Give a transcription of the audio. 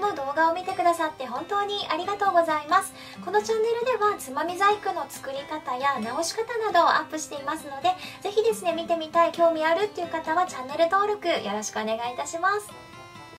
回も動画を見てくださって本当にありがとうございます。このチャンネルではつまみ細工の作り方や直し方などをアップしていますので、ぜひですね見てみたい、興味あるっていう方はチャンネル登録よろしくお願いいたします。